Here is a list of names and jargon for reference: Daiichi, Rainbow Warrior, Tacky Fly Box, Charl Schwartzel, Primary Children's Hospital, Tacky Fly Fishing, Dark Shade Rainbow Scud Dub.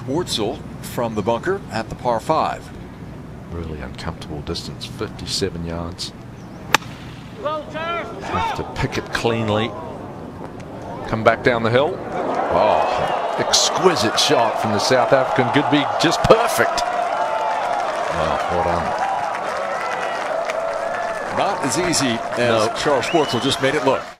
Schwartzel from the bunker at the par 5. Really uncomfortable distance, 57 yards. Have to pick it cleanly. Come back down the hill. Oh, exquisite shot from the South African. Could be just perfect. Oh, well done. Not as easy as Charl Schwartzel just made it look.